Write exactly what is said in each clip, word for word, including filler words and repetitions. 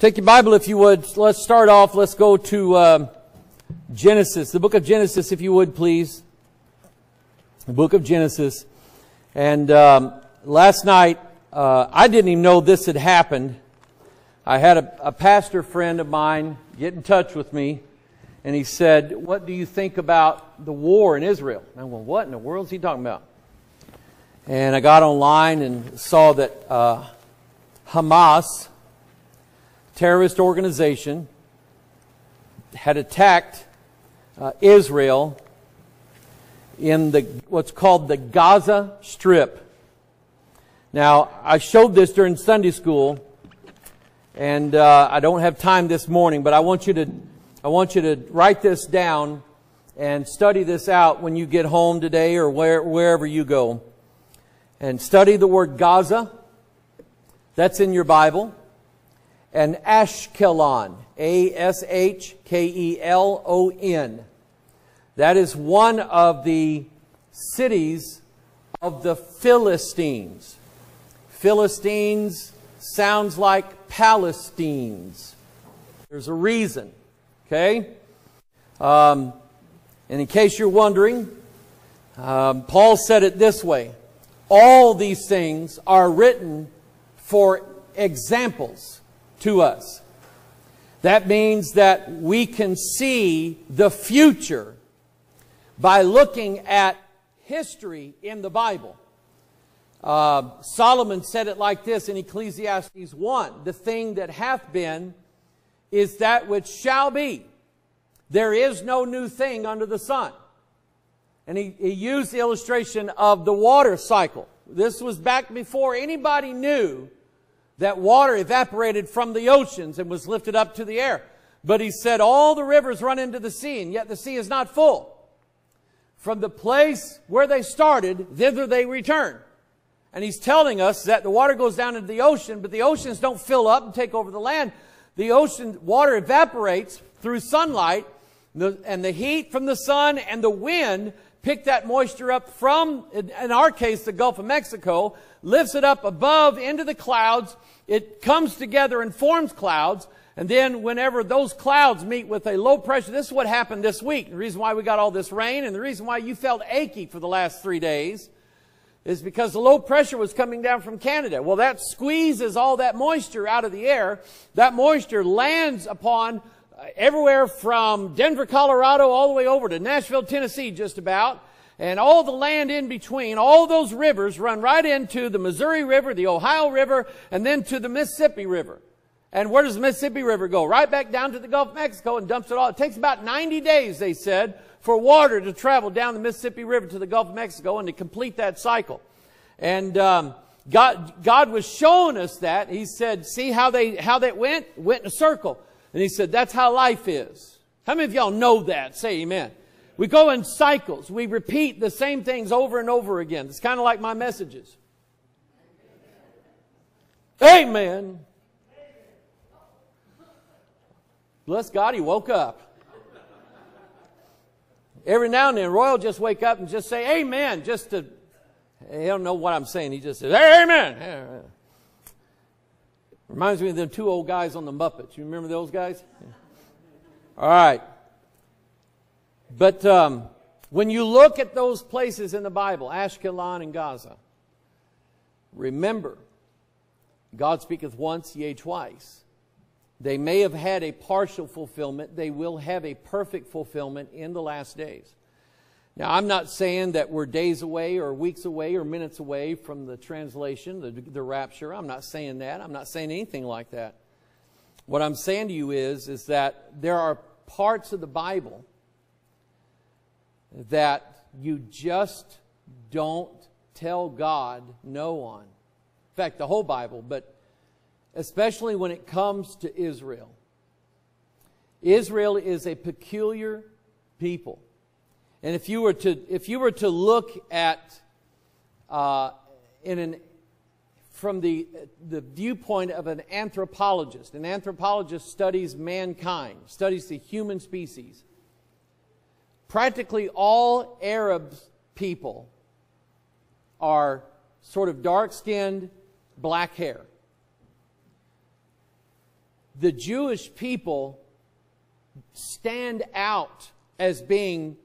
Take your Bible, if you would. Let's start off. Let's go to um, Genesis, the book of Genesis, if you would, please. The book of Genesis. And um, last night, uh, I didn't even know this had happened. I had a, a pastor friend of mine get in touch with me, and he said, "What do you think about the war in Israel?" And I went, "What in the world is he talking about?" And I got online and saw that uh, Hamas, terrorist organization, had attacked uh, Israel in the what's called the Gaza Strip. Now, I showed this during Sunday school, and uh, I don't have time this morning, but I want you to I want you to write this down and study this out when you get home today or where, wherever you go, and study the word Gaza. That's in your Bible. And Ashkelon, A S H K E L O N. That is one of the cities of the Philistines. Philistines sounds like Palestines. There's a reason, okay? Um, and in case you're wondering, um, Paul said it this way. All these things are written for examples to us. That means that we can see the future by looking at history in the Bible. Uh, Solomon said it like this in Ecclesiastes one. The thing that hath been is that which shall be. There is no new thing under the sun. And he, he used the illustration of the water cycle. This was back before anybody knew that water evaporated from the oceans and was lifted up to the air. But he said, all the rivers run into the sea, and yet the sea is not full. From the place where they started, thither they return. And he's telling us that the water goes down into the ocean, but the oceans don't fill up and take over the land. The ocean water evaporates through sunlight, and the heat from the sun and the wind pick that moisture up from, in our case, the Gulf of Mexico, lifts it up above into the clouds. It comes together and forms clouds. And then whenever those clouds meet with a low pressure, this is what happened this week. The reason why we got all this rain and the reason why you felt achy for the last three days is because the low pressure was coming down from Canada. Well, that squeezes all that moisture out of the air. That moisture lands upon everywhere from Denver, Colorado, all the way over to Nashville, Tennessee, just about. And all the land in between, all those rivers run right into the Missouri River, the Ohio River, and then to the Mississippi River. And where does the Mississippi River go? Right back down to the Gulf of Mexico and dumps it all. It takes about ninety days, they said, for water to travel down the Mississippi River to the Gulf of Mexico and to complete that cycle. And um, God, God was showing us that. He said, see how they how that went? Went in a circle. And he said, that's how life is. How many of y'all know that? Say amen. We go in cycles. We repeat the same things over and over again. It's kind of like my messages. Amen. Bless God, he woke up. Every now and then, Roy will just wake up and just say amen. Just to, he don't know what I'm saying. He just says, hey, amen. Reminds me of them two old guys on the Muppets. You remember those guys? Yeah. All right. But um, when you look at those places in the Bible, Ashkelon and Gaza, remember, God speaketh once, yea, twice. They may have had a partial fulfillment. They will have a perfect fulfillment in the last days. Now, I'm not saying that we're days away or weeks away or minutes away from the translation, the, the rapture. I'm not saying that. I'm not saying anything like that. What I'm saying to you is, is that there are parts of the Bible that you just don't tell God no on. In fact, the whole Bible, but especially when it comes to Israel. Israel is a peculiar people. And if you were to, if you were to look at uh, in an, from the, the viewpoint of an anthropologist, an anthropologist studies mankind, studies the human species. Practically all Arab people are sort of dark-skinned, black hair. the Jewish people stand out as being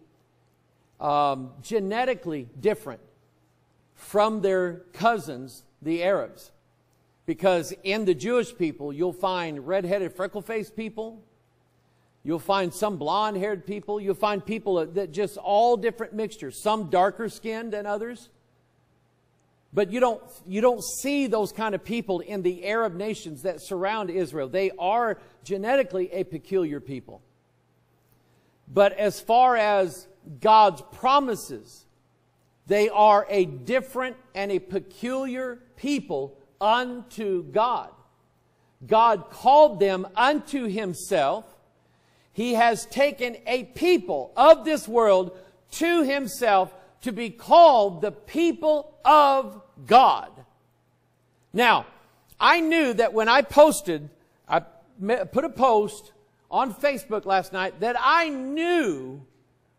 um, genetically different from their cousins, the Arabs. Because in the Jewish people, you'll find red-headed, freckle-faced people. You'll find some blonde-haired people. You'll find people that just all different mixtures, some darker-skinned than others. But you don't, you don't see those kind of people in the Arab nations that surround Israel. They are genetically a peculiar people. But as far as God's promises, they are a different and a peculiar people unto God. God called them unto himself. He has taken a people of this world to himself to be called the people of God. Now, I knew that when I posted, I put a post on Facebook last night that I knew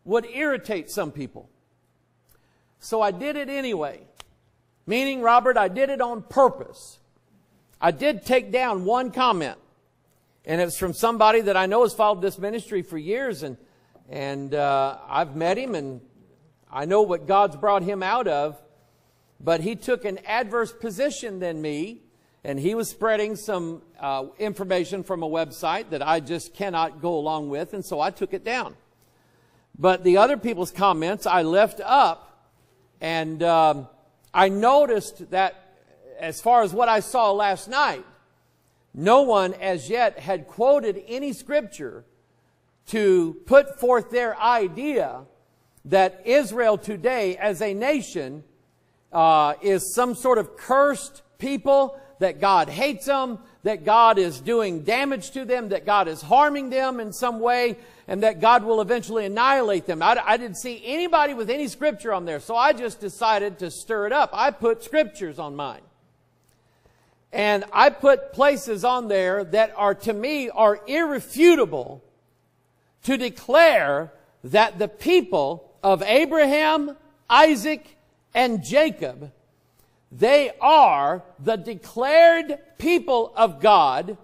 would irritate some people. So I did it anyway. Meaning, Robert, I did it on purpose. I did take down one comment. And it's from somebody that I know has followed this ministry for years. And, and uh, I've met him and I know what God's brought him out of. But he took an adverse position than me. And he was spreading some uh, information from a website that I just cannot go along with. And so I took it down. But the other people's comments I left up. And Um, I noticed that as far as what I saw last night, no one as yet had quoted any scripture to put forth their idea that Israel today as a nation uh, is some sort of cursed people, that God hates them, that God is doing damage to them, that God is harming them in some way, and that God will eventually annihilate them. I, I didn't see anybody with any scripture on there, so I just decided to stir it up. I put scriptures on mine. And I put places on there that are, to me, are irrefutable to declare that the people of Abraham, Isaac, and Jacob, they are the declared people of God.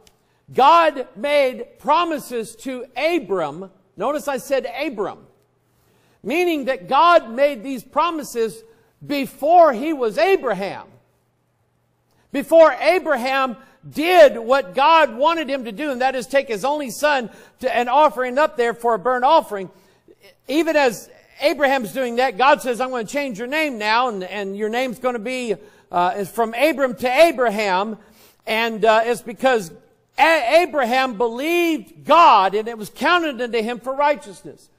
God made promises to Abram. Notice I said Abram. Meaning that God made these promises before he was Abraham. Before Abraham did what God wanted him to do, and that is take his only son to, and offer him up there for a burnt offering. Even as Abraham's doing that, God says, I'm going to change your name now, and, and your name's going to be uh, from Abram to Abraham. And uh, it's because A- Abraham believed God, and it was counted unto him for righteousness.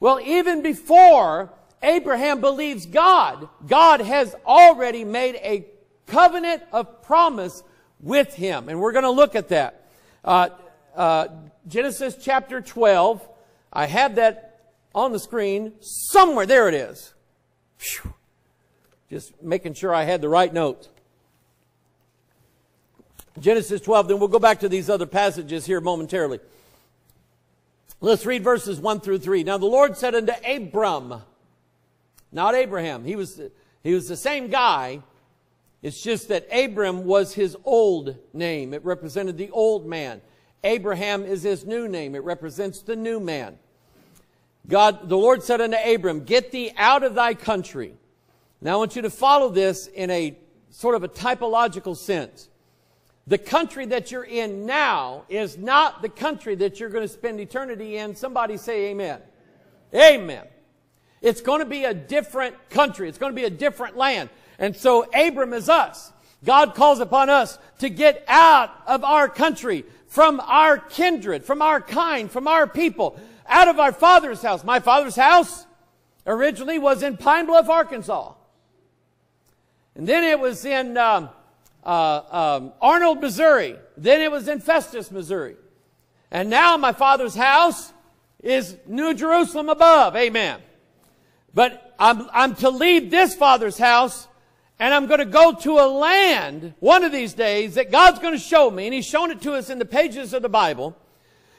Well, even before Abraham believes God, God has already made a covenant of promise with him. And we're going to look at that. Uh, uh, Genesis chapter twelve, I have that on the screen somewhere. There it is. Whew. Just making sure I had the right note. Genesis twelve. Then we'll go back to these other passages here momentarily. Let's read verses one through three. Now the Lord said unto Abram, not Abraham. He was, he was the same guy. It's just that Abram was his old name. It represented the old man. Abraham is his new name. It represents the new man. God, the Lord said unto Abram, get thee out of thy country. Now I want you to follow this in a sort of a typological sense. The country that you're in now is not the country that you're going to spend eternity in. Somebody say amen. Amen. It's going to be a different country. It's going to be a different land. And so Abram is us. God calls upon us to get out of our country, from our kindred, from our kind, from our people, out of our father's house. My father's house originally was in Pine Bluff, Arkansas. And then it was in um, uh, um, Arnold, Missouri. Then it was in Festus, Missouri. And now my father's house is New Jerusalem above. Amen. But I'm, I'm to leave this father's house, and I'm going to go to a land one of these days that God's going to show me. And he's shown it to us in the pages of the Bible.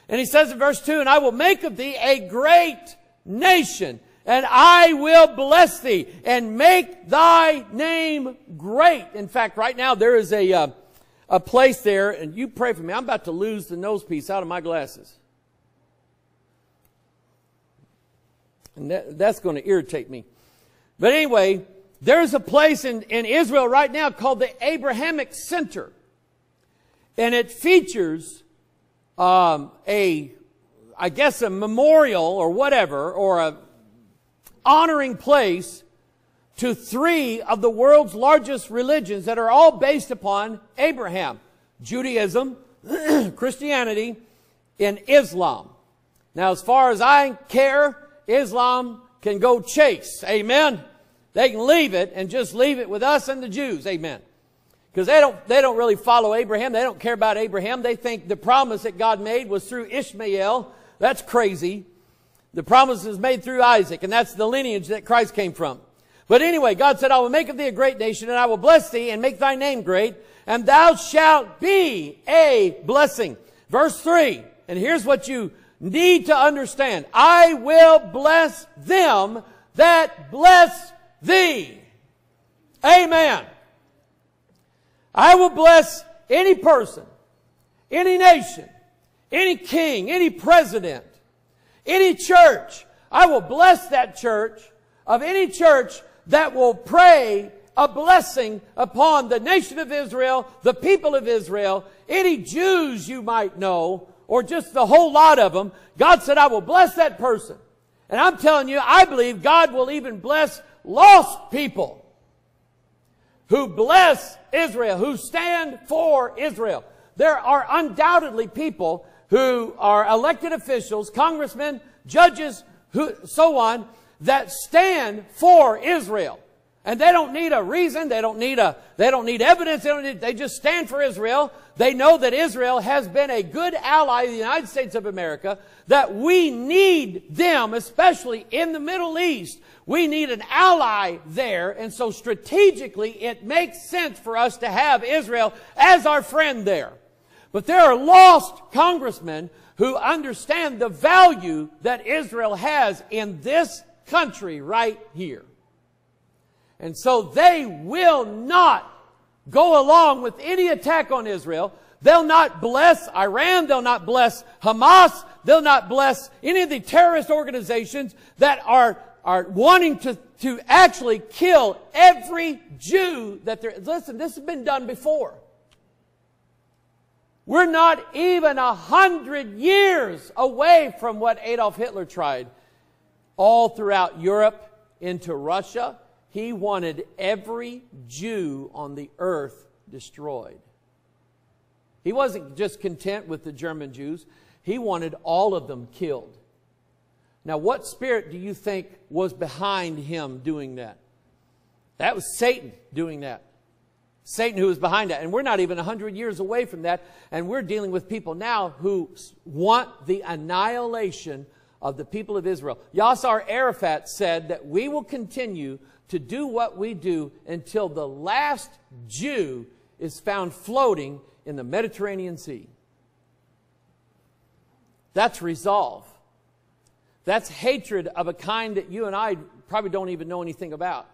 And he says in verse two, and I will make of thee a great nation, and I will bless thee, and make thy name great. In fact, right now there is a, uh, a place there, and you pray for me. I'm about to lose the nose piece out of my glasses. And that, that's going to irritate me. But anyway, there's a place in, in Israel right now called the Abrahamic Center. And it features um, a, I guess, a memorial or whatever, or a honoring place to three of the world's largest religions that are all based upon Abraham: Judaism, Christianity, and Islam. Now, as far as I care, Islam can go chase. Amen. They can leave it and just leave it with us and the Jews. Amen. Because they don't, they don't really follow Abraham. They don't care about Abraham. They think the promise that God made was through Ishmael. That's crazy. The promise was made through Isaac, and that's the lineage that Christ came from. But anyway, God said, I will make of thee a great nation, and I will bless thee and make thy name great, and thou shalt be a blessing. Verse three, and here's what you need to understand. I will bless them that bless thee. Amen. I will bless any person, any nation, any king, any president, any church. I will bless that church, of any church that will pray a blessing upon the nation of Israel, the people of Israel, any Jews you might know, or just the whole lot of them. God said, I will bless that person. And I'm telling you, I believe God will even bless lost people who bless Israel, who stand for Israel. There are undoubtedly people who are elected officials, congressmen, judges, who, so on, that stand for Israel. And they don't need a reason. They don't need a, they don't need evidence. They don't need, they just stand for Israel. They know that Israel has been a good ally of the United States of America, that we need them, especially in the Middle East. We need an ally there. And so strategically, it makes sense for us to have Israel as our friend there. But there are lost congressmen who understand the value that Israel has in this country right here. And so they will not go along with any attack on Israel. They'll not bless Iran. They'll not bless Hamas. They'll not bless any of the terrorist organizations that are, are wanting to, to actually kill every Jew that they're... Listen, this has been done before. We're not even a hundred years away from what Adolf Hitler tried all throughout Europe, into Russia. He wanted every Jew on the earth destroyed. He wasn't just content with the German Jews. He wanted all of them killed. Now, what spirit do you think was behind him doing that? That was Satan doing that. Satan who was behind that. And we're not even a hundred years away from that. And we're dealing with people now who want the annihilation of the people of Israel. Yasser Arafat said that we will continue to do what we do until the last Jew is found floating in the Mediterranean Sea. That's resolve. That's hatred of a kind that you and I probably don't even know anything about.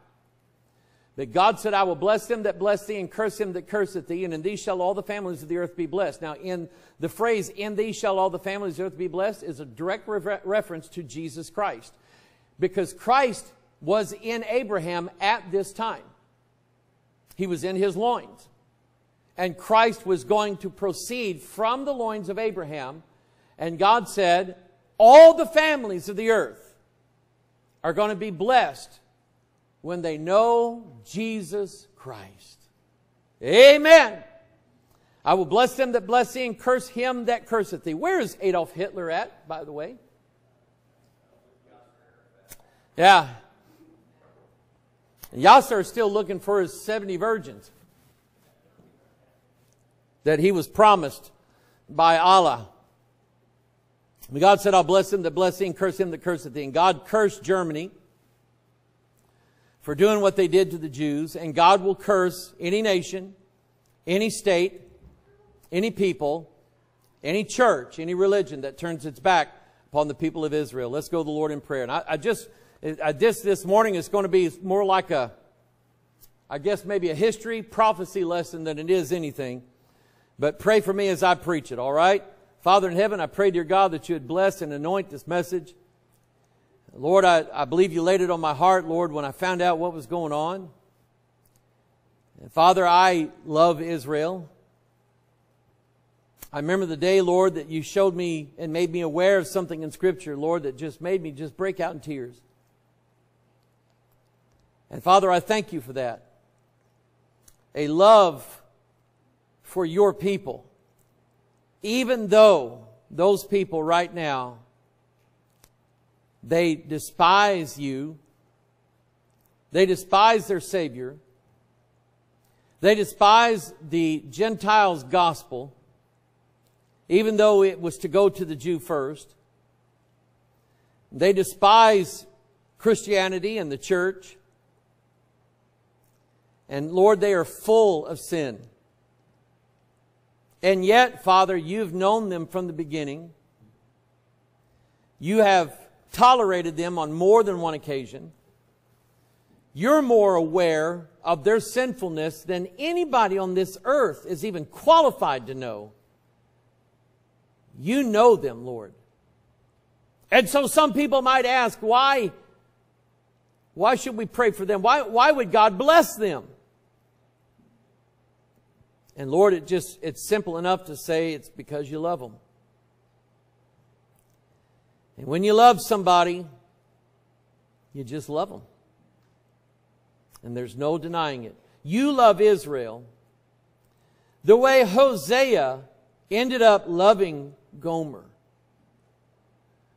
But God said, I will bless them that bless thee, and curse him that curseth thee, and in thee shall all the families of the earth be blessed. Now, in the phrase, in thee shall all the families of the earth be blessed, is a direct re- reference to Jesus Christ. Because Christ was in Abraham at this time. He was in his loins. And Christ was going to proceed from the loins of Abraham. And God said, all the families of the earth are going to be blessed when they know Jesus Christ. Amen. I will bless them that bless thee, and curse him that curseth thee. Where is Adolf Hitler at, by the way? Yeah. And Yasser is still looking for his seventy virgins that he was promised by Allah. And God said, I'll bless him that bless thee, and curse him that curseth thee. And God cursed Germany for doing what they did to the Jews. And God will curse any nation, any state, any people, any church, any religion that turns its back upon the people of Israel. Let's go to the Lord in prayer. And I, I just... I, this, this morning is going to be more like a, I guess maybe a history prophecy lesson than it is anything. But pray for me as I preach it, all right? Father in heaven, I pray, dear God, that you would bless and anoint this message. Lord, I, I believe you laid it on my heart, Lord, when I found out what was going on. And Father, I love Israel. I remember the day, Lord, that you showed me and made me aware of something in Scripture, Lord, that just made me just break out in tears. And Father, I thank you for that. A love for your people, even though those people right now, they despise you, they despise their Savior, they despise the Gentiles' gospel, even though it was to go to the Jew first. They despise Christianity and the church. And Lord, they are full of sin. And yet, Father, you've known them from the beginning. You have tolerated them on more than one occasion. You're more aware of their sinfulness than anybody on this earth is even qualified to know. You know them, Lord. And so some people might ask, why, why should we pray for them? Why, why would God bless them? And Lord, it just, it's simple enough to say it's because you love them. And when you love somebody, you just love them. And there's no denying it. You love Israel the way Hosea ended up loving Gomer,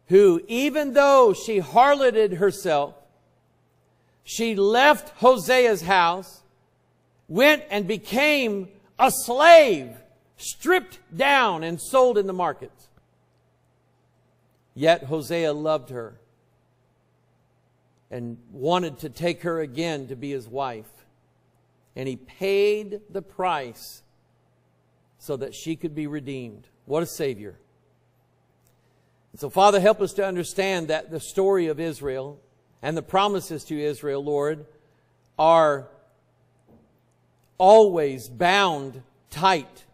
who, even though she harloted herself, she left Hosea's house, went and became a slave, stripped down and sold in the markets. Yet Hosea loved her and wanted to take her again to be his wife. And he paid the price so that she could be redeemed. What a Savior. And so, Father, help us to understand that the story of Israel and the promises to Israel, Lord, are always bound tight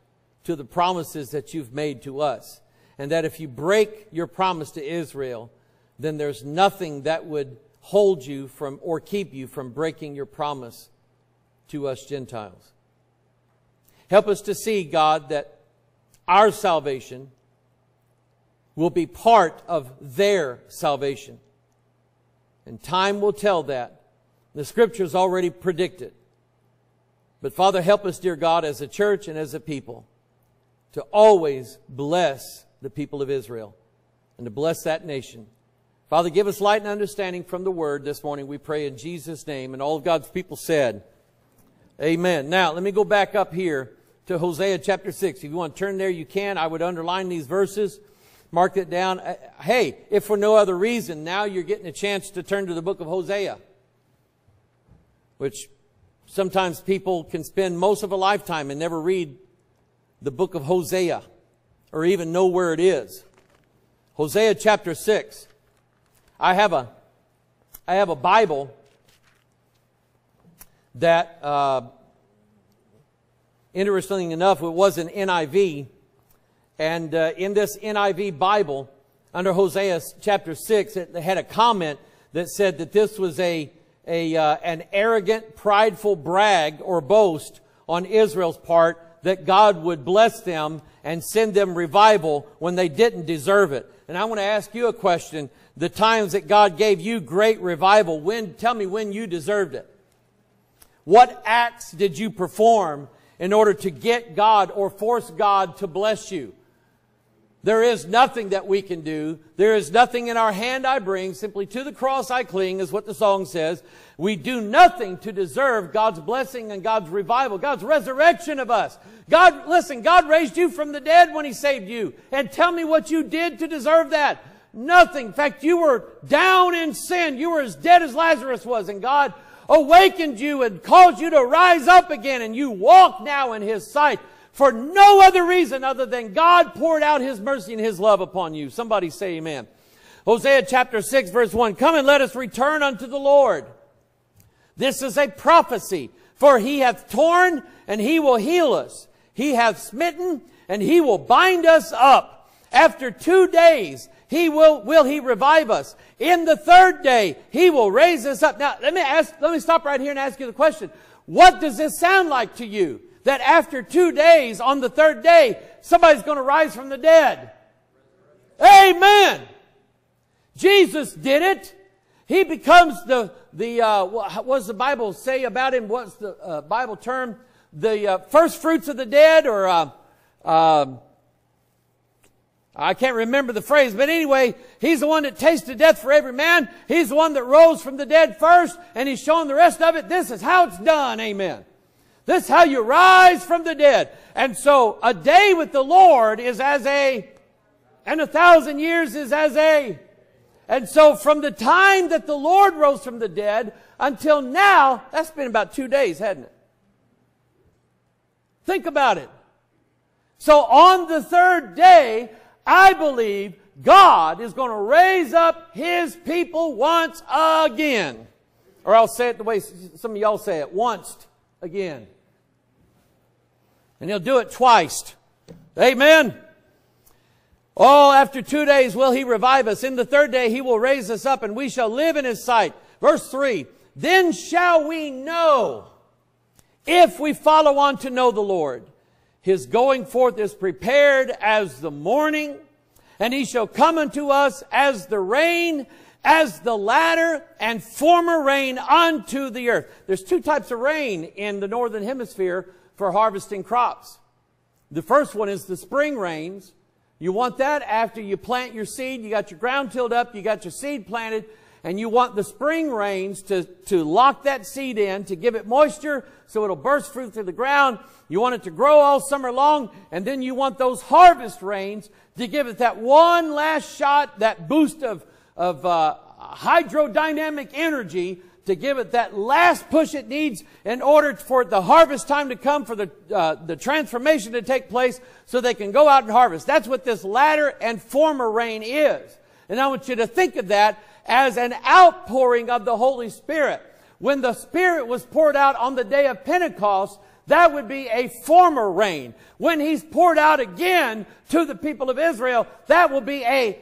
to the promises that you've made to us. And that if you break your promise to Israel, then there's nothing that would hold you from or keep you from breaking your promise to us Gentiles. Help us to see, God, that our salvation will be part of their salvation. And time will tell that. The Scriptures already predict it. But Father, help us, dear God, as a church and as a people, to always bless the people of Israel and to bless that nation. Father, give us light and understanding from the Word this morning, we pray in Jesus' name. And all of God's people said, amen. Now, let me go back up here to Hosea chapter six. If you want to turn there, you can. I would underline these verses, mark it down. Hey, if for no other reason, now you're getting a chance to turn to the book of Hosea, which sometimes people can spend most of a lifetime and never read the book of Hosea or even know where it is. Hosea chapter six. I have a, I have a Bible that, uh, interestingly enough, it was an N I V. And uh, in this N I V Bible, under Hosea chapter six, it had a comment that said that this was a, a uh, an arrogant, prideful brag or boast on Israel's part that God would bless them and send them revival when they didn't deserve it. And I want to ask you a question. The times that God gave you great revival, when, tell me when you deserved it. What acts did you perform in order to get God or force God to bless you? There is nothing that we can do. There is nothing in our hand I bring. Simply to the cross I cling is what the song says. We do nothing to deserve God's blessing and God's revival, God's resurrection of us. God, listen, God raised you from the dead when He saved you. And tell me what you did to deserve that. Nothing. In fact, you were down in sin. You were as dead as Lazarus was. And God awakened you and caused you to rise up again. And you walk now in His sight. For no other reason other than God poured out His mercy and His love upon you. Somebody say amen. Hosea chapter six verse one. Come and let us return unto the Lord. This is a prophecy. For He hath torn and He will heal us. He hath smitten, and he will bind us up. After two days, he will, will he revive us. In the third day, he will raise us up. Now, let me ask, let me stop right here and ask you the question. What does this sound like to you? That after two days, on the third day, somebody's going to rise from the dead. Amen. Jesus did it. He becomes the, the uh, what does the Bible say about him? What's the uh, Bible term? The uh, first fruits of the dead, or uh, uh, I can't remember the phrase. But anyway, he's the one that tasted death for every man. He's the one that rose from the dead first, and he's showing the rest of it. This is how it's done. Amen. This is how you rise from the dead. And so a day with the Lord is as a, and a thousand years is as a. And so from the time that the Lord rose from the dead until now, that's been about two days, hasn't it? Think about it. So on the third day, I believe God is going to raise up His people once again. Or I'll say it the way some of y'all say it, once again. And He'll do it twice. Amen. Oh, after two days will He revive us. In the third day He will raise us up, and we shall live in His sight. Verse three. Then shall we know, if we follow on to know the Lord. His going forth is prepared as the morning, and He shall come unto us as the rain, as the latter and former rain unto the earth. There's two types of rain in the northern hemisphere for harvesting crops. The first one is the spring rains. You want that after you plant your seed. You got your ground tilled up. You got your seed planted. And you want the spring rains to, to lock that seed in, to give it moisture so it'll burst fruit through the ground. You want it to grow all summer long. And then you want those harvest rains to give it that one last shot, that boost of, of uh, hydrodynamic energy, to give it that last push it needs in order for the harvest time to come, for the, uh, the transformation to take place so they can go out and harvest. That's what this latter and former rain is. And I want you to think of that as an outpouring of the Holy Spirit. When the Spirit was poured out on the day of Pentecost, that would be a former rain. When He's poured out again to the people of Israel, that will be a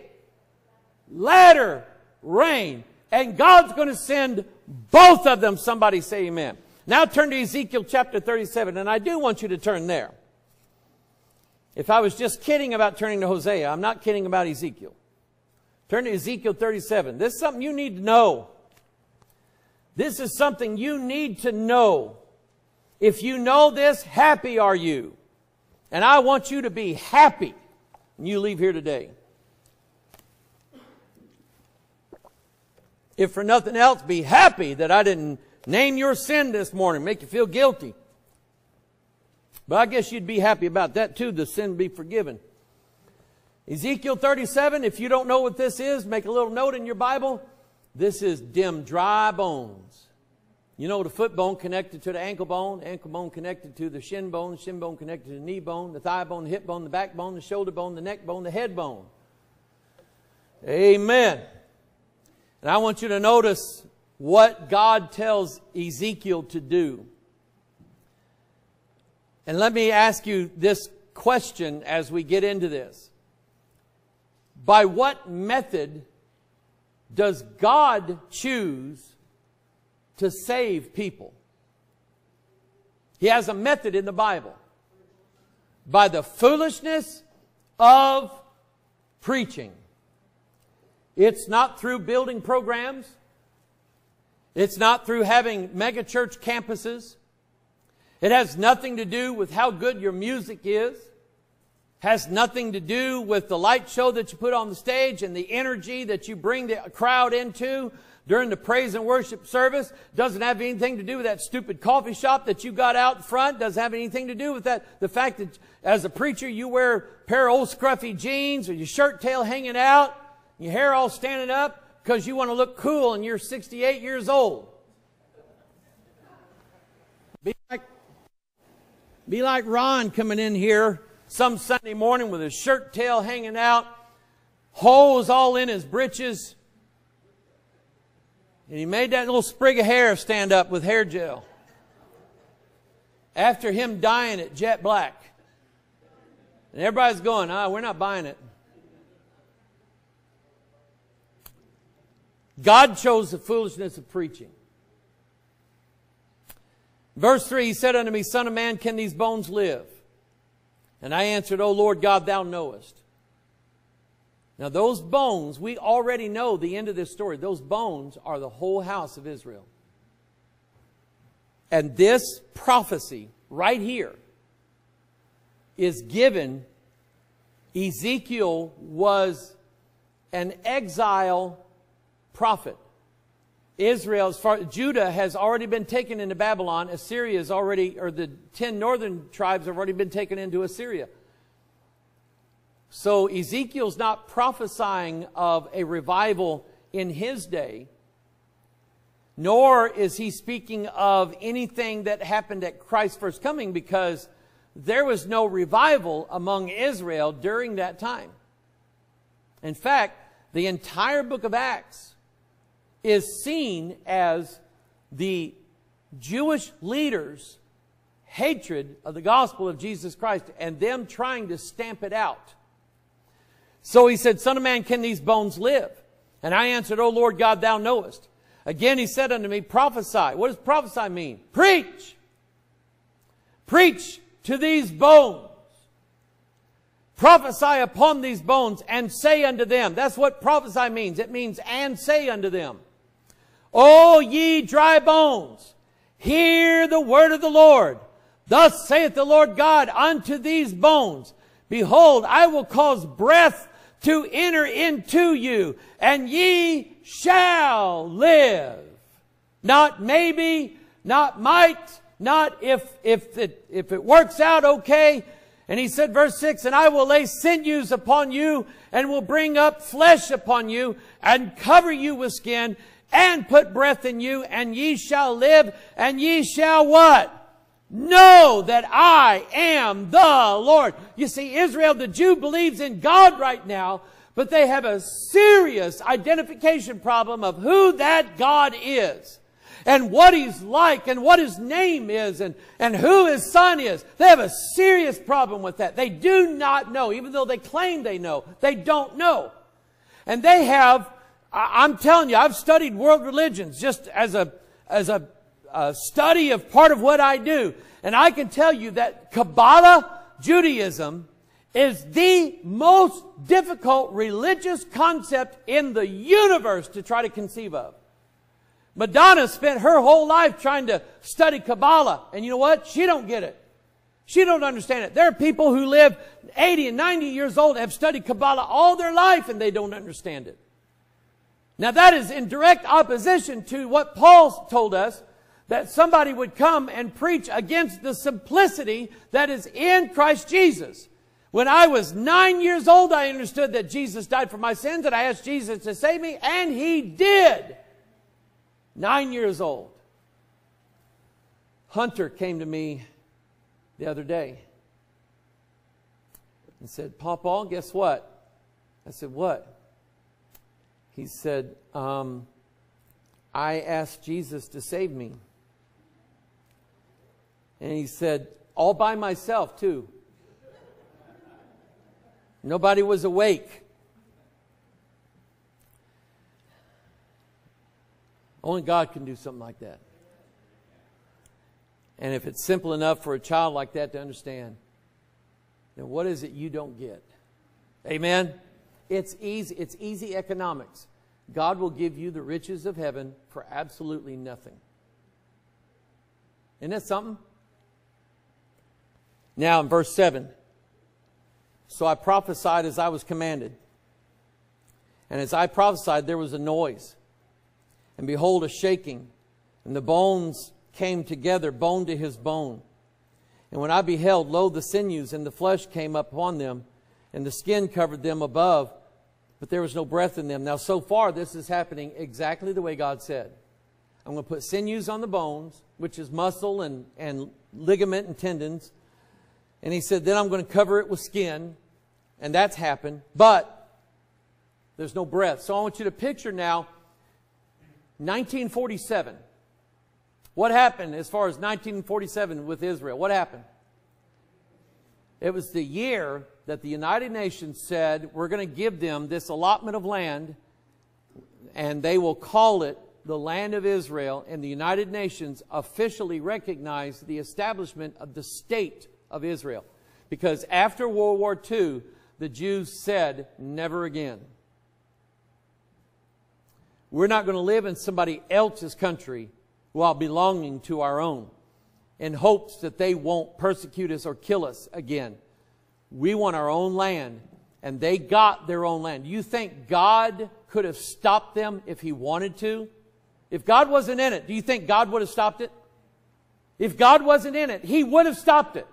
latter rain. And God's going to send both of them. Somebody say amen. Now turn to Ezekiel chapter thirty-seven. And I do want you to turn there. If I was just kidding about turning to Hosea, I'm not kidding about Ezekiel. Turn to Ezekiel thirty-seven. This is something you need to know. This is something you need to know. If you know this, happy are you. And I want you to be happy when you leave here today. If for nothing else, be happy that I didn't name your sin this morning, make you feel guilty. But I guess you'd be happy about that too, the sin be forgiven. Ezekiel thirty-seven, if you don't know what this is, make a little note in your Bible. This is dim, dry bones. You know, the foot bone connected to the ankle bone, ankle bone connected to the shin bone, shin bone connected to the knee bone, the thigh bone, the hip bone, the back bone, the shoulder bone, the neck bone, the head bone. Amen. And I want you to notice what God tells Ezekiel to do. And let me ask you this question as we get into this. By what method does God choose to save people? He has a method in the Bible. By the foolishness of preaching. It's not through building programs. It's not through having mega church campuses. It has nothing to do with how good your music is. Has nothing to do with the light show that you put on the stage and the energy that you bring the crowd into during the praise and worship service. Doesn't have anything to do with that stupid coffee shop that you got out front. Doesn't have anything to do with that. The fact that as a preacher you wear a pair of old scruffy jeans or your shirt tail hanging out, your hair all standing up because you want to look cool and you're sixty-eight years old. Be like, be like Ron coming in here some Sunday morning with his shirt tail hanging out, holes all in his britches. And he made that little sprig of hair stand up with hair gel. After him dying at jet black. And everybody's going, ah, we're not buying it. God chose the foolishness of preaching. Verse three, he said unto me, Son of man, can these bones live? And I answered, O Lord God, thou knowest. Now those bones, we already know the end of this story. Those bones are the whole house of Israel. And this prophecy right here is given. Ezekiel was an exile prophet. Israel, as far, Judah has already been taken into Babylon. Assyria is already, or the ten northern tribes have already been taken into Assyria. So Ezekiel's not prophesying of a revival in his day, nor is he speaking of anything that happened at Christ's first coming, because there was no revival among Israel during that time. In fact, the entire book of Acts is seen as the Jewish leaders' hatred of the gospel of Jesus Christ and them trying to stamp it out. So he said, Son of man, can these bones live? And I answered, O Lord God, thou knowest. Again he said unto me, prophesy. What does prophesy mean? Preach! Preach to these bones. Prophesy upon these bones and say unto them. That's what prophesy means. It means and say unto them. O ye dry bones, hear the word of the Lord. Thus saith the Lord God unto these bones. Behold, I will cause breath to enter into you, and ye shall live. Not maybe, not might, not if, if it, if it works out okay. And he said, verse six, and I will lay sinews upon you, and will bring up flesh upon you, and cover you with skin, and put breath in you, and ye shall live, and ye shall what? Know that I am the Lord. You see, Israel, the Jew, believes in God right now, but they have a serious identification problem of who that God is, and what he's like, and what his name is, and, and who his son is. They have a serious problem with that. They do not know, even though they claim they know. They don't know. And they have, I'm telling you, I've studied world religions just as a, as a, a study of part of what I do. And I can tell you that Kabbalah Judaism is the most difficult religious concept in the universe to try to conceive of. Madonna spent her whole life trying to study Kabbalah. And you know what? She don't get it. She don't understand it. There are people who live eighty and ninety years old, have studied Kabbalah all their life, and they don't understand it. Now that is in direct opposition to what Paul told us, that somebody would come and preach against the simplicity that is in Christ Jesus. When I was nine years old, I understood that Jesus died for my sins, and I asked Jesus to save me, and he did. Nine years old. Hunter came to me the other day and said, Papa, guess what? I said, what? He said, um, I asked Jesus to save me. And he said, all by myself too. Nobody was awake. Only God can do something like that. And if it's simple enough for a child like that to understand, then what is it you don't get? Amen? It's easy. It's easy economics. God will give you the riches of heaven for absolutely nothing. Isn't that something? Now in verse seven. So I prophesied as I was commanded. And as I prophesied, there was a noise. And behold, a shaking, and the bones came together, bone to his bone. And when I beheld, lo, the sinews and the flesh came up upon them, and the skin covered them above, but there was no breath in them. Now, so far, this is happening exactly the way God said. I'm going to put sinews on the bones, which is muscle and, and ligament and tendons. And he said, then I'm going to cover it with skin, and that's happened, but there's no breath. So I want you to picture now, nineteen forty-seven. What happened as far as nineteen forty-seven with Israel? What happened? It was the year that the United Nations said, we're going to give them this allotment of land, and they will call it the Land of Israel, and the United Nations officially recognized the establishment of the State of Israel. Because after World War Two, the Jews said, never again. We're not going to live in somebody else's country while belonging to our own in hopes that they won't persecute us or kill us again. We want our own land, and they got their own land. You think God could have stopped them if He wanted to? If God wasn't in it, do you think God would have stopped it? If God wasn't in it, He would have stopped it.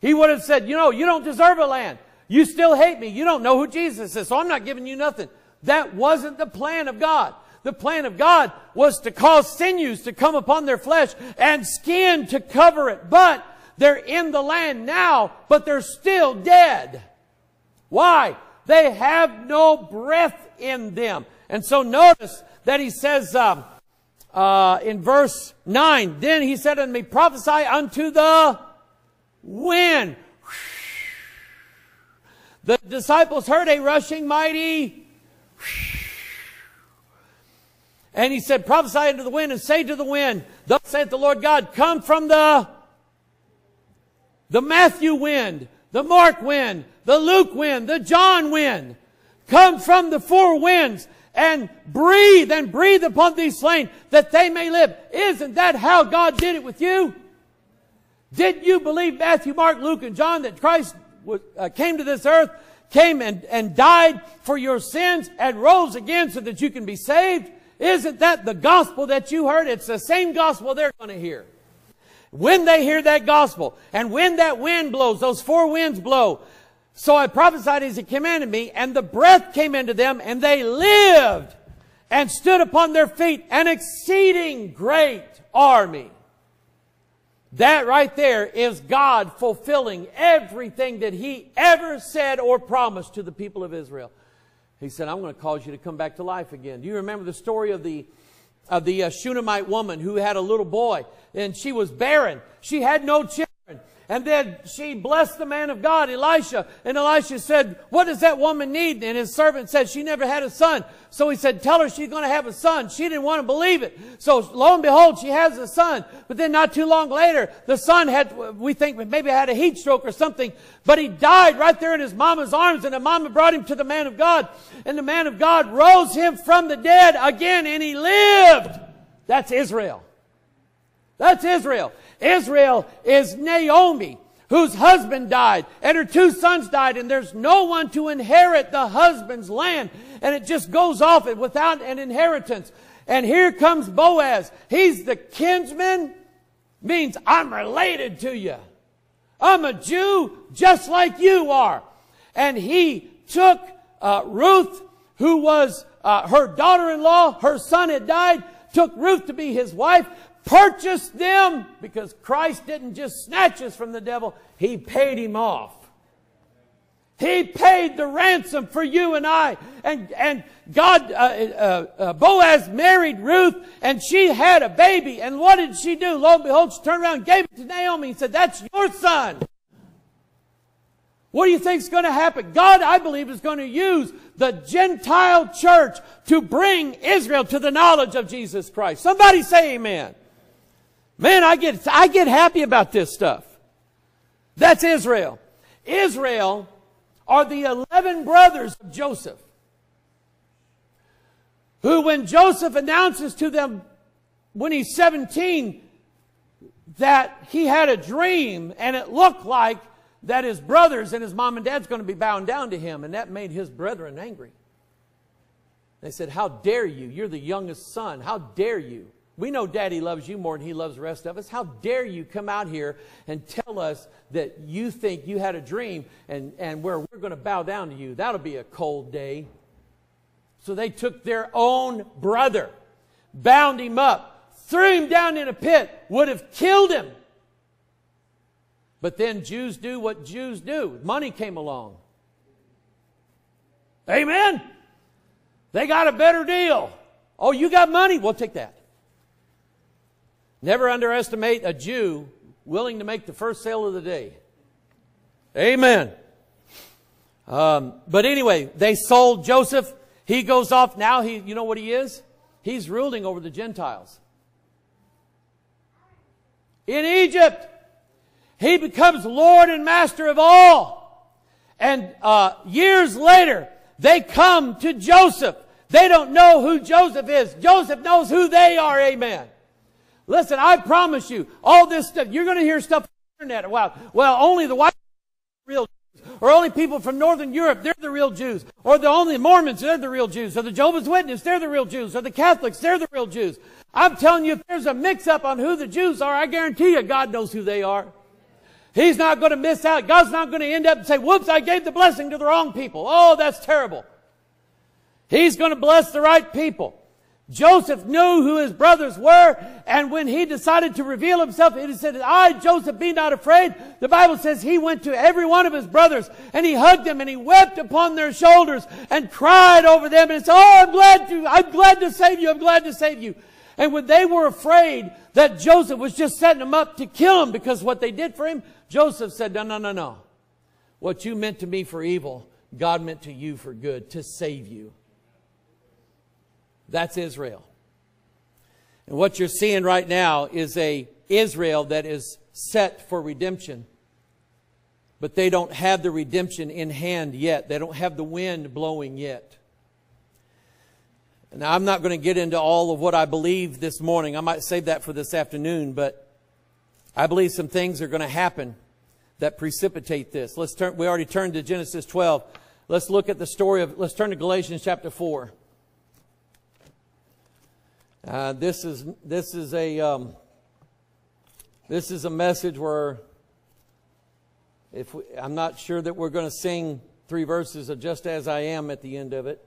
He would have said, you know, you don't deserve a land. You still hate me. You don't know who Jesus is, so I'm not giving you nothing. That wasn't the plan of God. The plan of God was to cause sinews to come upon their flesh and skin to cover it. But they're in the land now, but they're still dead. Why? They have no breath in them. And so notice that He says um, uh, in verse nine, then He said unto me, prophesy unto the wind. The disciples heard a rushing mighty. And He said, prophesy unto the wind and say to the wind, thus saith the Lord God, come from the, the Matthew wind, the Mark wind, the Luke wind, the John wind. Come from the four winds and breathe and breathe upon these slain that they may live. Isn't that how God did it with you? Didn't you believe Matthew, Mark, Luke, and John that Christ came to this earth, came and, and died for your sins and rose again so that you can be saved? Isn't that the gospel that you heard? It's the same gospel they're going to hear. When they hear that gospel, and when that wind blows, those four winds blow. So I prophesied as He commanded me, and the breath came into them, and they lived and stood upon their feet, an exceeding great army. That right there is God fulfilling everything that He ever said or promised to the people of Israel. He said, I'm going to cause you to come back to life again. Do you remember the story of the, of the uh, Shunammite woman who had a little boy, and she was barren. She had no children. And then she blessed the man of God, Elisha. And Elisha said, what does that woman need? And his servant said, she never had a son. So he said, tell her she's going to have a son. She didn't want to believe it. So lo and behold, she has a son. But then not too long later, the son had, we think maybe had a heat stroke or something. But he died right there in his mama's arms. And the mama brought him to the man of God. And the man of God rose him from the dead again. And he lived. That's Israel. That's Israel. Israel is Naomi, whose husband died, and her two sons died, and there's no one to inherit the husband's land. And it just goes off without an inheritance. And here comes Boaz. He's the kinsman, means I'm related to you. I'm a Jew just like you are. And he took uh, Ruth, who was uh, her daughter-in-law. Her son had died. Took Ruth to be his wife. Purchased them, because Christ didn't just snatch us from the devil. He paid him off. He paid the ransom for you and I. And, and God, uh, uh, uh, Boaz married Ruth, and she had a baby. And what did she do? Lo and behold, she turned around and gave it to Naomi and said, that's your son. What do you think is going to happen? God, I believe, is going to use the Gentile church to bring Israel to the knowledge of Jesus Christ. Somebody say amen. Man, I get, I get happy about this stuff. That's Israel. Israel are the eleven brothers of Joseph, who when Joseph announces to them when he's seventeen that he had a dream and it looked like that his brothers and his mom and dad's going to be bowing down to him, and that made his brethren angry. They said, how dare you? You're the youngest son. How dare you? We know Daddy loves you more than he loves the rest of us. How dare you come out here and tell us that you think you had a dream and, and where we're going to bow down to you? That'll be a cold day. So they took their own brother, bound him up, threw him down in a pit, would have killed him. But then Jews do what Jews do. Money came along. Amen? They got a better deal. Oh, you got money? We'll take that. Never underestimate a Jew willing to make the first sale of the day. Amen. Um, but anyway, they sold Joseph. He goes off. Now he, you know what he is? He's ruling over the Gentiles. In Egypt, he becomes Lord and master of all. And uh, years later, they come to Joseph. They don't know who Joseph is. Joseph knows who they are. Amen. Listen, I promise you, all this stuff, you're going to hear stuff on the internet. Wow. Well, only the white people are real Jews. Or only people from Northern Europe, they're the real Jews. Or the only Mormons, they're the real Jews. Or the Jehovah's Witnesses, they're the real Jews. Or the Catholics, they're the real Jews. I'm telling you, if there's a mix-up on who the Jews are, I guarantee you God knows who they are. He's not going to miss out. God's not going to end up and say, whoops, I gave the blessing to the wrong people. Oh, that's terrible. He's going to bless the right people. Joseph knew who his brothers were, and when he decided to reveal himself, it said, I, Joseph, be not afraid. The Bible says he went to every one of his brothers, and he hugged them, and he wept upon their shoulders and cried over them. And said, oh, I'm glad to, I'm glad to save you. I'm glad to save you. And when they were afraid that Joseph was just setting them up to kill him because what they did for him, Joseph said, no, no, no, no. What you meant to me for evil, God meant to you for good, to save you. That's Israel. And what you're seeing right now is a Israel that is set for redemption. But they don't have the redemption in hand yet. They don't have the wind blowing yet. Now, I'm not going to get into all of what I believe this morning. I might save that for this afternoon, but I believe some things are going to happen that precipitate this. Let's turn, we already turned to Genesis twelve. Let's look at the story of, let's turn to Galatians chapter four. Uh, this is, this is a, um, this is a message where if we, I'm not sure that we're going to sing three verses of Just As I Am at the end of it.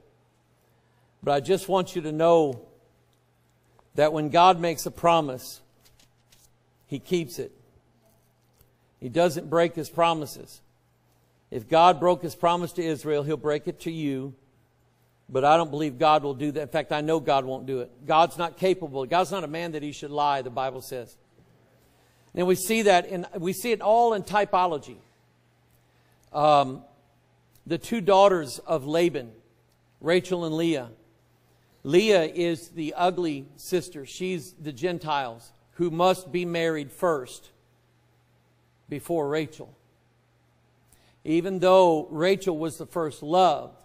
But I just want you to know that when God makes a promise, He keeps it. He doesn't break His promises. If God broke His promise to Israel, He'll break it to you. But I don't believe God will do that. In fact, I know God won't do it. God's not capable. God's not a man that He should lie, the Bible says. And we see that, in, we see it all in typology. Um, the two daughters of Laban, Rachel and Leah. Leah is the ugly sister. She's the Gentiles who must be married first before Rachel. Even though Rachel was the first loved,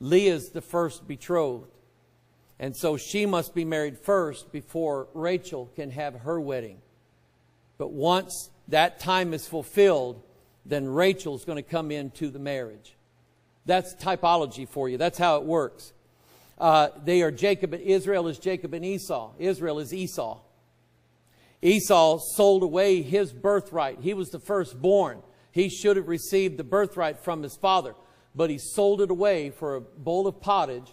Leah's the first betrothed. And so she must be married first before Rachel can have her wedding. But once that time is fulfilled, then Rachel's going to come into the marriage. That's typology for you. That's how it works. Uh, they are Jacob and Israel is Jacob and Esau. Israel is Esau. Esau sold away his birthright. He was the firstborn. He should have received the birthright from his father, but he sold it away for a bowl of pottage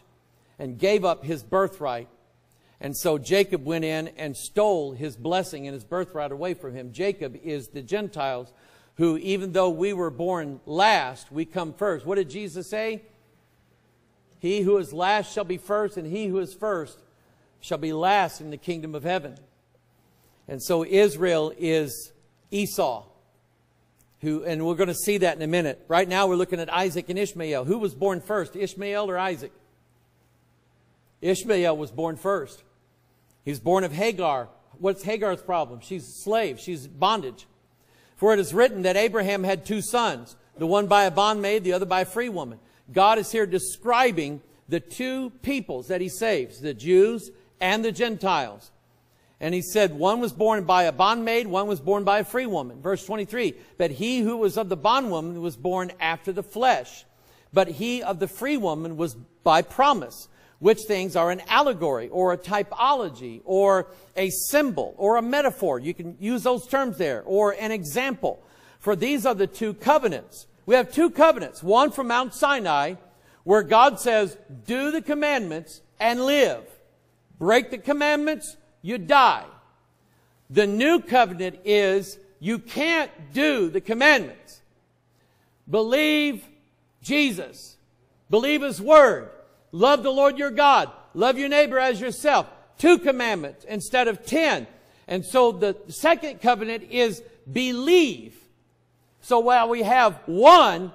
and gave up his birthright. And so Jacob went in and stole his blessing and his birthright away from him. Jacob is the Gentiles who, even though we were born last, we come first. What did Jesus say? He who is last shall be first, and he who is first shall be last in the kingdom of heaven. And so Israel is Esau, who, and we're going to see that in a minute. Right now we're looking at Isaac and Ishmael. Who was born first, Ishmael or Isaac? Ishmael was born first. He's born of Hagar. What's Hagar's problem? She's a slave. She's bondage. For it is written that Abraham had two sons, the one by a bondmaid, the other by a free woman. God is here describing the two peoples that He saves, the Jews and the Gentiles. And He said, one was born by a bondmaid, one was born by a free woman. Verse twenty-three, but he who was of the bondwoman was born after the flesh, but he of the free woman was by promise, which things are an allegory or a typology or a symbol or a metaphor. You can use those terms there, or an example. For these are the two covenants. We have two covenants, one from Mount Sinai, where God says, do the commandments and live. Break the commandments, you die. The new covenant is, you can't do the commandments. Believe Jesus. Believe His word. Love the Lord your God. Love your neighbor as yourself. Two commandments instead of ten. And so the second covenant is believe. So while we have one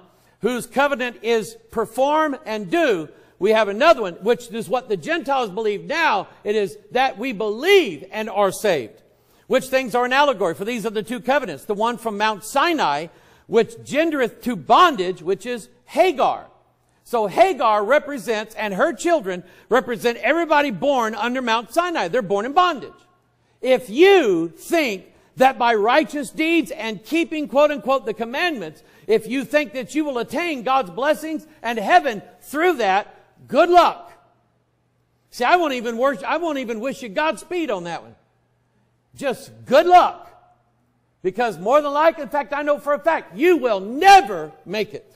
whose covenant is perform and do. We have another one, which is what the Gentiles believe now. It is that we believe and are saved, which things are an allegory. For these are the two covenants. The one from Mount Sinai, which gendereth to bondage, which is Hagar. So Hagar represents, and her children represent, everybody born under Mount Sinai. They're born in bondage. If you think that by righteous deeds and keeping, quote unquote, the commandments, if you think that you will attain God's blessings and heaven through that, good luck. See, I won't even worship, I won't even wish you Godspeed on that one. Just good luck. Because more than likely, in fact, I know for a fact, you will never make it.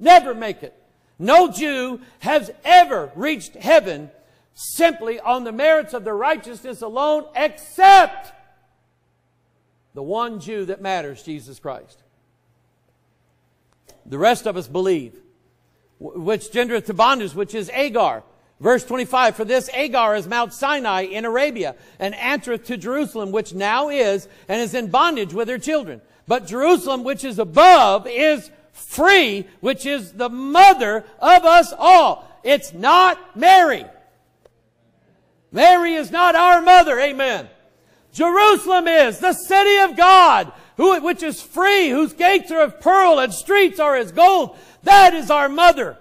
Never make it. No Jew has ever reached heaven simply on the merits of their righteousness alone, except the one Jew that matters, Jesus Christ. The rest of us believe. Which gendereth to bondage, which is Hagar. Verse twenty-five, for this Hagar is Mount Sinai in Arabia, and answereth to Jerusalem, which now is, and is in bondage with her children. But Jerusalem, which is above, is free, which is the mother of us all. It's not Mary. Mary is not our mother, amen. Jerusalem is the city of God, who, which is free, whose gates are of pearl and streets are as gold. That is our mother.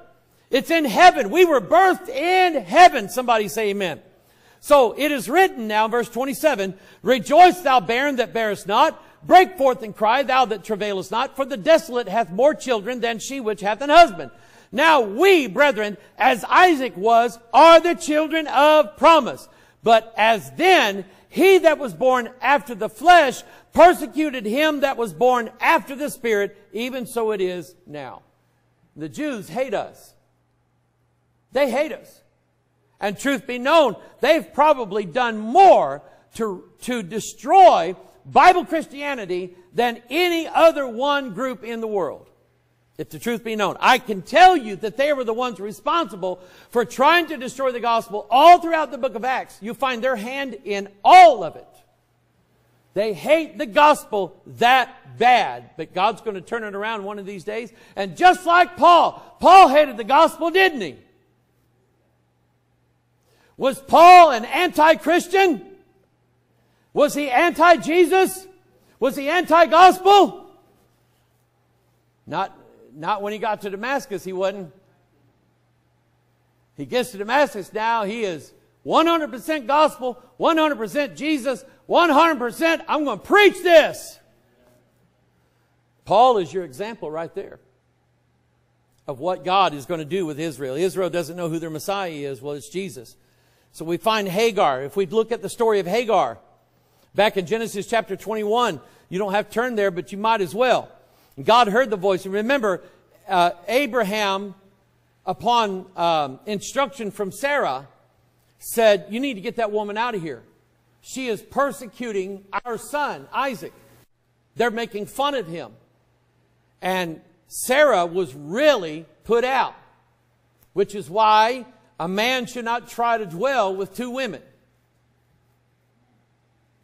It's in heaven. We were birthed in heaven. Somebody say amen. So it is written now, verse twenty-seven, rejoice, thou barren that bearest not. Break forth and cry, thou that travailest not. For the desolate hath more children than she which hath an husband. Now we, brethren, as Isaac was, are the children of promise. But as then, he that was born after the flesh persecuted him that was born after the spirit, even so it is now. The Jews hate us. They hate us. And truth be known, they've probably done more to, to destroy Bible Christianity than any other one group in the world. If the truth be known, I can tell you that they were the ones responsible for trying to destroy the gospel all throughout the book of Acts. You find their hand in all of it. They hate the gospel that bad, but God's going to turn it around one of these days. And just like Paul, Paul hated the gospel, didn't he? Was Paul an anti-Christian? Was he anti-Jesus? Was he anti-gospel? Not, not when he got to Damascus, he wasn't. He gets to Damascus now, he is one hundred percent gospel, one hundred percent Jesus, one hundred percent I'm going to preach this. Paul is your example right there of what God is going to do with Israel. Israel doesn't know who their Messiah is. Well, it's Jesus. So we find Hagar. If we look at the story of Hagar, back in Genesis chapter twenty-one, you don't have to turn there, but you might as well. And God heard the voice. And remember, uh, Abraham, upon um, instruction from Sarah, said, you need to get that woman out of here. She is persecuting our son, Isaac. They're making fun of him. And Sarah was really put out, which is why a man should not try to dwell with two women.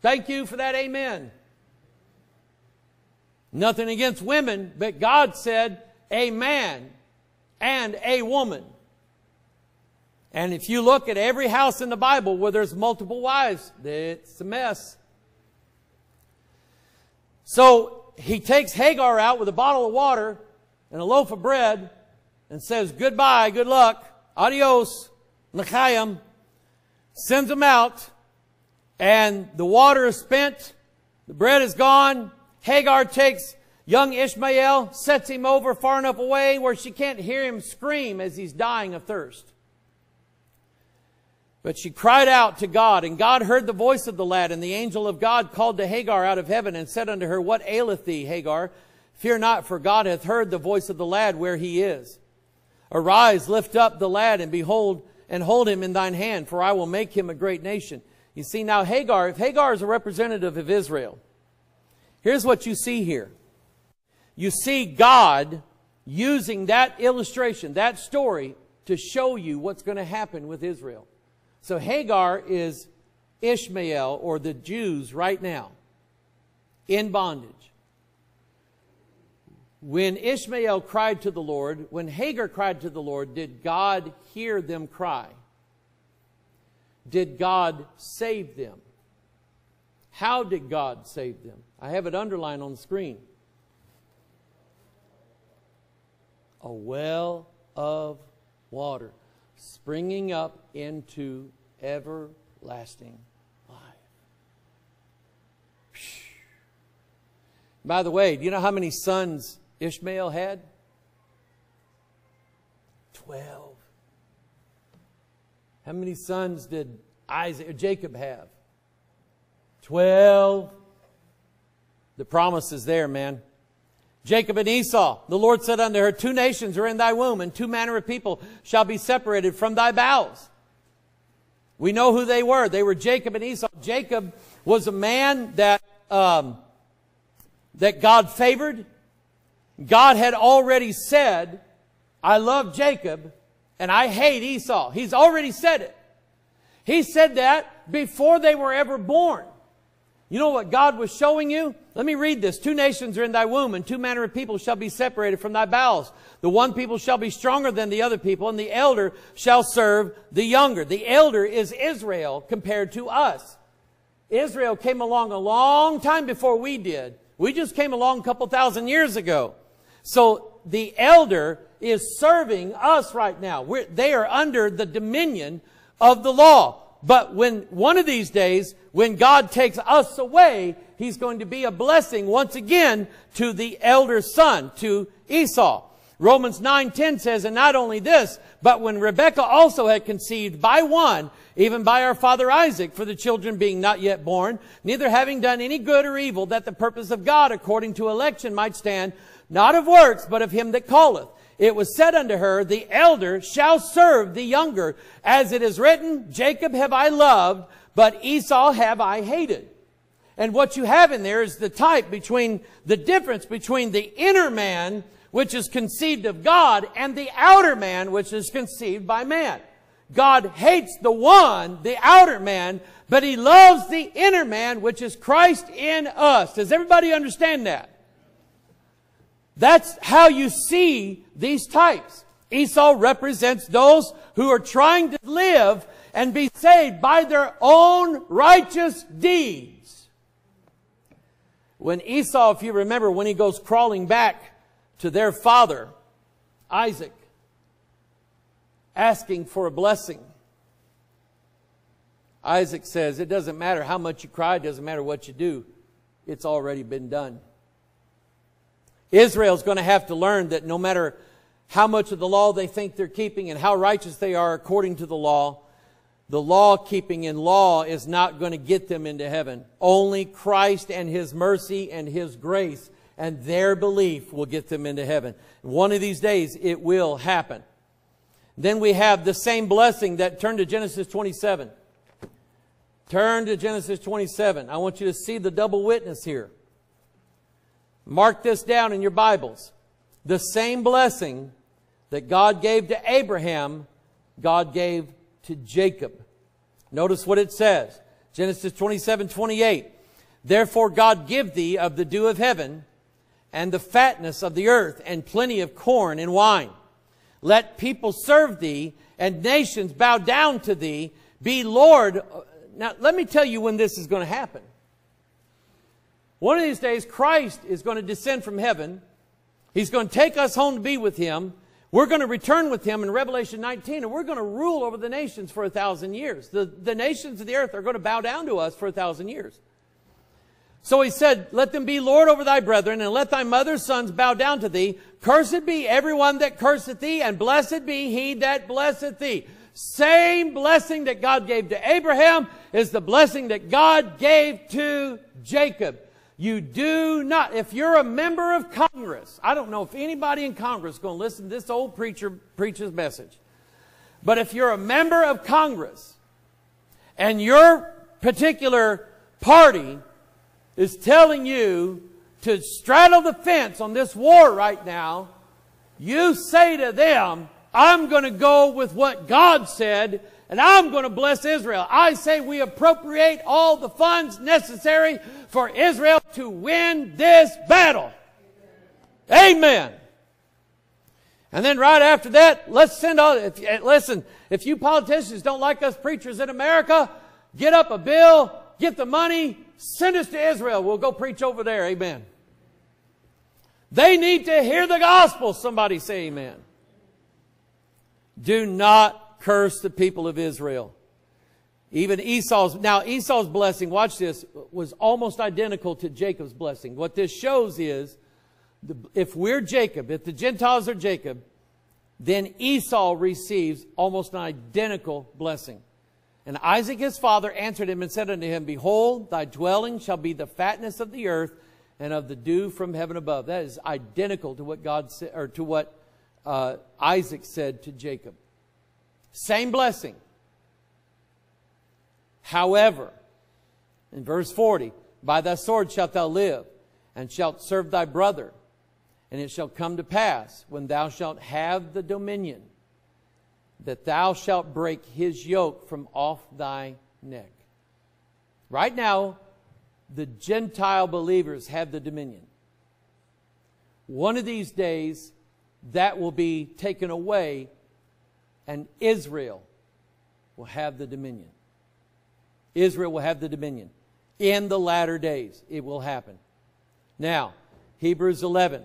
Thank you for that, amen. Nothing against women, but God said a man and a woman. And if you look at every house in the Bible where there's multiple wives, it's a mess. So he takes Hagar out with a bottle of water and a loaf of bread and says, goodbye, good luck, adios, l'chaim, sends them out, and the water is spent, the bread is gone. Hagar takes young Ishmael, sets him over far enough away where she can't hear him scream as he's dying of thirst. But she cried out to God, and God heard the voice of the lad, and the angel of God called to Hagar out of heaven and said unto her, what aileth thee, Hagar? Fear not, for God hath heard the voice of the lad where he is. Arise, lift up the lad, and behold, and hold him in thine hand, for I will make him a great nation. You see, now Hagar, if Hagar is a representative of Israel, here's what you see here. You see God using that illustration, that story, to show you what's going to happen with Israel. So Hagar is Ishmael, or the Jews right now, in bondage. When Ishmael cried to the Lord, when Hagar cried to the Lord, did God hear them cry? Did God save them? How did God save them? I have it underlined on the screen. A well of water springing up into everlasting life. By the way, do you know how many sons Ishmael had? Twelve. How many sons did Isaac or Jacob have? Twelve. The promise is there, man. Jacob and Esau, the Lord said unto her, two nations are in thy womb, and two manner of people shall be separated from thy bowels. We know who they were. They were Jacob and Esau. Jacob was a man that, um, that God favored. God had already said, I love Jacob and I hate Esau. He's already said it. He said that before they were ever born. You know what God was showing you? Let me read this. Two nations are in thy womb, and two manner of people shall be separated from thy bowels. The one people shall be stronger than the other people, and the elder shall serve the younger. The elder is Israel compared to us. Israel came along a long time before we did. We just came along a couple thousand years ago. So the elder is serving us right now. We're, they are under the dominion of the law. But when one of these days, when God takes us away, he's going to be a blessing once again to the elder son, to Esau. Romans nine ten says, and not only this, but when Rebekah also had conceived by one, even by our father Isaac, for the children being not yet born, neither having done any good or evil, that the purpose of God according to election might stand, not of works, but of him that calleth. It was said unto her, the elder shall serve the younger. As it is written, Jacob have I loved, but Esau have I hated. And what you have in there is the type between, the difference between the inner man, which is conceived of God, and the outer man, which is conceived by man. God hates the one, the outer man, but he loves the inner man, which is Christ in us. Does everybody understand that? That's how you see these types. Esau represents those who are trying to live and be saved by their own righteous deeds. When Esau, if you remember, when he goes crawling back to their father, Isaac, asking for a blessing, Isaac says, it doesn't matter how much you cry, it doesn't matter what you do. It's already been done. Israel's going to have to learn that no matter how much of the law they think they're keeping and how righteous they are according to the law, the law keeping in law is not going to get them into heaven. Only Christ and his mercy and his grace and their belief will get them into heaven. One of these days it will happen. Then we have the same blessing that turned to Genesis twenty-seven. Turn to Genesis twenty-seven. I want you to see the double witness here. Mark this down in your Bibles. The same blessing that God gave to Abraham, God gave to Jacob. Notice what it says. Genesis twenty-seven twenty-eight. Therefore God give thee of the dew of heaven, and the fatness of the earth, and plenty of corn and wine. Let people serve thee, and nations bow down to thee. Be Lord. Now let me tell you when this is going to happen. One of these days, Christ is going to descend from heaven. He's going to take us home to be with him. We're going to return with him in Revelation nineteen, and we're going to rule over the nations for a thousand years. The, the nations of the earth are going to bow down to us for a thousand years. So he said, let them be Lord over thy brethren, and let thy mother's sons bow down to thee. Cursed be everyone that curseth thee, and blessed be he that blesseth thee. Same blessing that God gave to Abraham is the blessing that God gave to Jacob. You do not, if you're a member of Congress, I don't know if anybody in Congress is going to listen to this old preacher preacher's message. But if you're a member of Congress and your particular party is telling you to straddle the fence on this war right now, you say to them, I'm going to go with what God said, and I'm going to bless Israel. I say we appropriate all the funds necessary for Israel to win this battle. Amen. And then right after that, let's send all, if, listen, if you politicians don't like us preachers in America, get up a bill, get the money, send us to Israel. We'll go preach over there. Amen. They need to hear the gospel. Somebody say amen. Do not curse the people of Israel. Even Esau's, now Esau's blessing, watch this, was almost identical to Jacob's blessing. What this shows is, if we're Jacob, if the Gentiles are Jacob, then Esau receives almost an identical blessing. And Isaac his father answered him and said unto him, Behold, thy dwelling shall be the fatness of the earth and of the dew from heaven above. That is identical to what God said, or to what uh, Isaac said to Jacob. Same blessing. However, in verse forty, by thy sword shalt thou live, and shalt serve thy brother. And it shall come to pass, when thou shalt have the dominion, that thou shalt break his yoke from off thy neck. Right now, the Gentile believers have the dominion. One of these days, that will be taken away, and Israel will have the dominion. Israel will have the dominion. In the latter days, it will happen. Now, Hebrews eleven.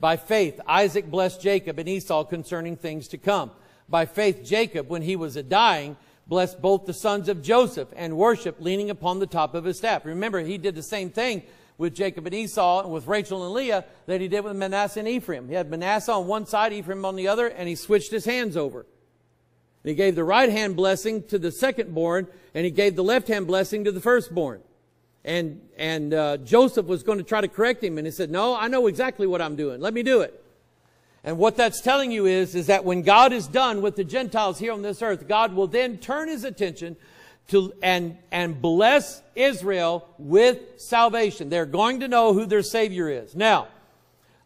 By faith, Isaac blessed Jacob and Esau concerning things to come. By faith, Jacob, when he was a dying, blessed both the sons of Joseph and worshipped, leaning upon the top of his staff. Remember, he did the same thing with Jacob and Esau and with Rachel and Leah that he did with Manasseh and Ephraim. He had Manasseh on one side, Ephraim on the other, and he switched his hands over. And he gave the right hand blessing to the secondborn, and he gave the left hand blessing to the firstborn. And, and uh, Joseph was going to try to correct him. And he said, no, I know exactly what I'm doing. Let me do it. And what that's telling you is, is that when God is done with the Gentiles here on this earth, God will then turn his attention to and, and bless Israel with salvation. They're going to know who their Savior is. Now,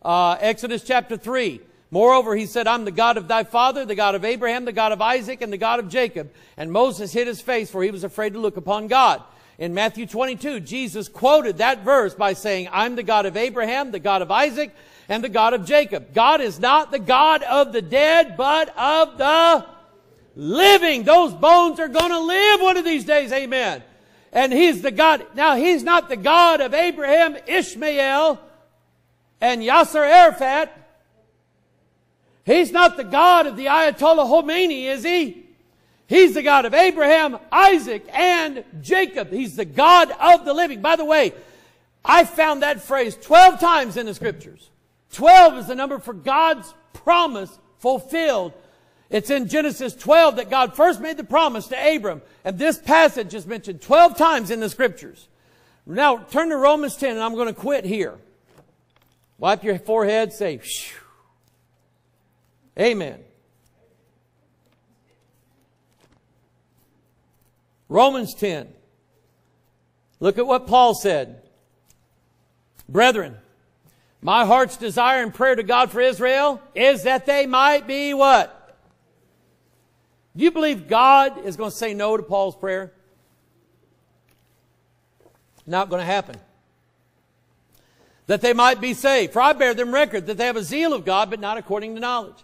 uh, Exodus chapter three. Moreover, he said, I'm the God of thy father, the God of Abraham, the God of Isaac, and the God of Jacob. And Moses hid his face, for he was afraid to look upon God. In Matthew twenty-two, Jesus quoted that verse by saying, I'm the God of Abraham, the God of Isaac, and the God of Jacob. God is not the God of the dead, but of the living. Those bones are going to live one of these days. Amen. And he's the God. Now, he's not the God of Abraham, Ishmael, and Yasser Arafat. He's not the God of the Ayatollah Khomeini, is he? He's the God of Abraham, Isaac, and Jacob. He's the God of the living. By the way, I found that phrase twelve times in the Scriptures. twelve is the number for God's promise fulfilled. It's in Genesis twelve that God first made the promise to Abram. And this passage is mentioned twelve times in the Scriptures. Now, turn to Romans ten, and I'm going to quit here. Wipe your forehead, say, shh. Amen. Romans ten. Look at what Paul said. Brethren, my heart's desire and prayer to God for Israel is that they might be what? Do you believe God is going to say no to Paul's prayer? Not going to happen. That they might be saved. For I bear them record that they have a zeal of God, but not according to knowledge.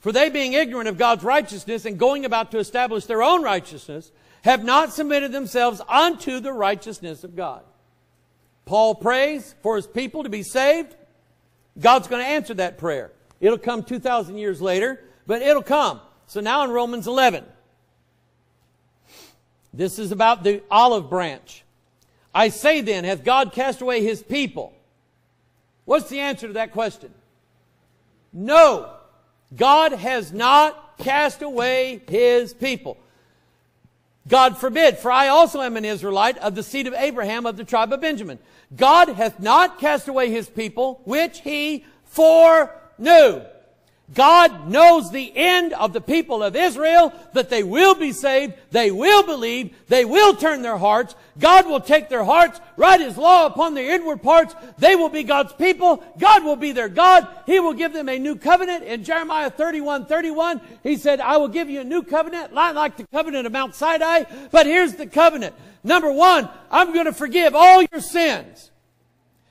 For they, being ignorant of God's righteousness and going about to establish their own righteousness, have not submitted themselves unto the righteousness of God. Paul prays for his people to be saved. God's going to answer that prayer. It'll come two thousand years later, but it'll come. So now in Romans eleven. This is about the olive branch. I say then, hath God cast away his people? What's the answer to that question? No. God has not cast away his people. God forbid, for I also am an Israelite of the seed of Abraham of the tribe of Benjamin. God hath not cast away his people, which he foreknew. God knows the end of the people of Israel, that they will be saved, they will believe, they will turn their hearts. God will take their hearts, write his law upon their inward parts. They will be God's people. God will be their God. He will give them a new covenant. In Jeremiah thirty-one thirty-one, he said, I will give you a new covenant, not like the covenant of Mount Sinai, but here's the covenant. Number one, I'm going to forgive all your sins,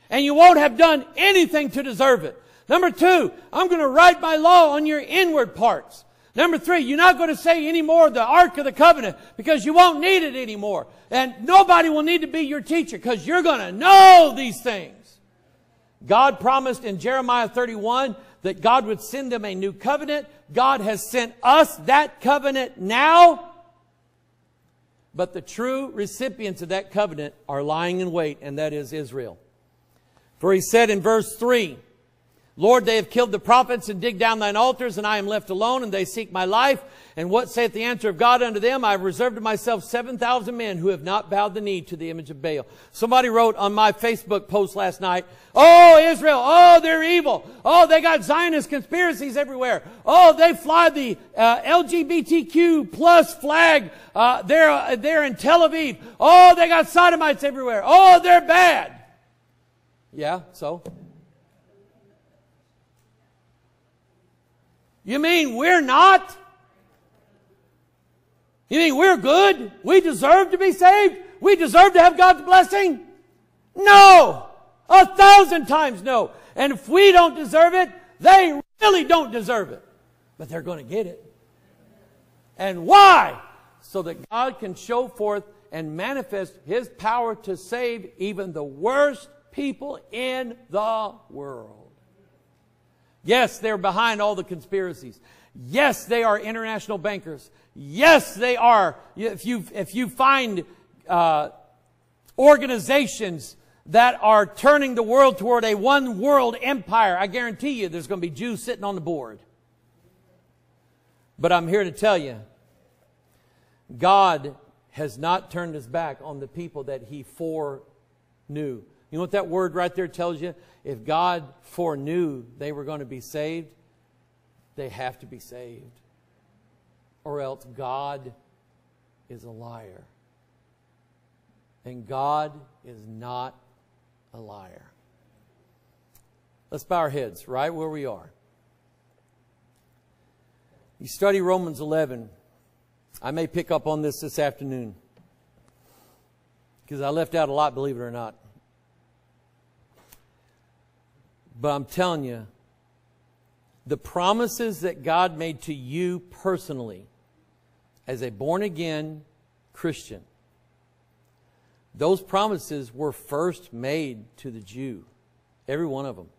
and you won't have done anything to deserve it. Number two, I'm going to write my law on your inward parts. Number three, you're not going to say anymore the Ark of the Covenant because you won't need it anymore. And nobody will need to be your teacher because you're going to know these things. God promised in Jeremiah thirty-one that God would send them a new covenant. God has sent us that covenant now. But the true recipients of that covenant are lying in wait, and that is Israel. For he said in verse three, Lord, they have killed the prophets and dig down thine altars, and I am left alone, and they seek my life. And what saith the answer of God unto them? I have reserved to myself seven thousand men who have not bowed the knee to the image of Baal. Somebody wrote on my Facebook post last night, oh, Israel, oh, they're evil. Oh, they got Zionist conspiracies everywhere. Oh, they fly the uh, L G B T Q plus flag uh, there, uh, there in Tel Aviv. Oh, they got sodomites everywhere. Oh, they're bad. Yeah, so? You mean we're not? You mean we're good? We deserve to be saved? We deserve to have God's blessing? No! A thousand times no. And if we don't deserve it, they really don't deserve it. But they're going to get it. And why? So that God can show forth and manifest His power to save even the worst people in the world. Yes, they're behind all the conspiracies. Yes, they are international bankers. Yes, they are. If you, if you find uh, organizations that are turning the world toward a one-world empire, I guarantee you there's going to be Jews sitting on the board. But I'm here to tell you, God has not turned His back on the people that He foreknew. You know what that word right there tells you? If God foreknew they were going to be saved, they have to be saved. Or else God is a liar. And God is not a liar. Let's bow our heads right where we are. You study Romans eleven. I may pick up on this this afternoon, because I left out a lot, believe it or not. But I'm telling you, the promises that God made to you personally as a born-again Christian, those promises were first made to the Jew, every one of them.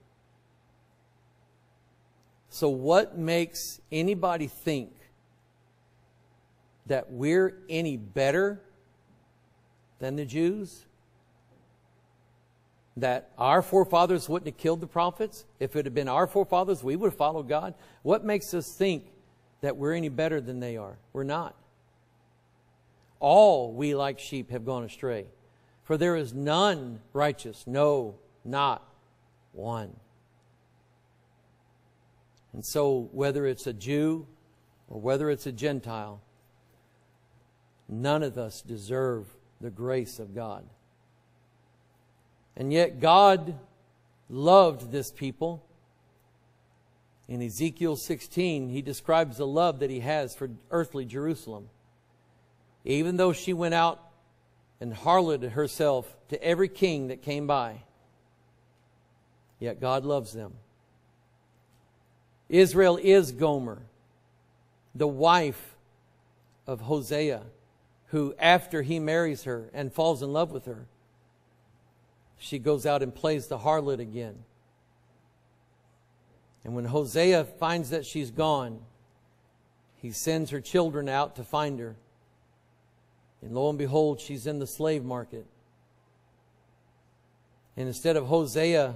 So what makes anybody think that we're any better than the Jews? That our forefathers wouldn't have killed the prophets? If it had been our forefathers, we would have followed God. What makes us think that we're any better than they are? We're not. All we like sheep have gone astray. For there is none righteous. No, not one. And so whether it's a Jew or whether it's a Gentile, none of us deserve the grace of God. And yet God loved this people. In Ezekiel sixteen, He describes the love that He has for earthly Jerusalem. Even though she went out and harloted herself to every king that came by, yet God loves them. Israel is Gomer, the wife of Hosea, who after he marries her and falls in love with her, she goes out and plays the harlot again. And when Hosea finds that she's gone, he sends her children out to find her. And lo and behold, she's in the slave market. And instead of Hosea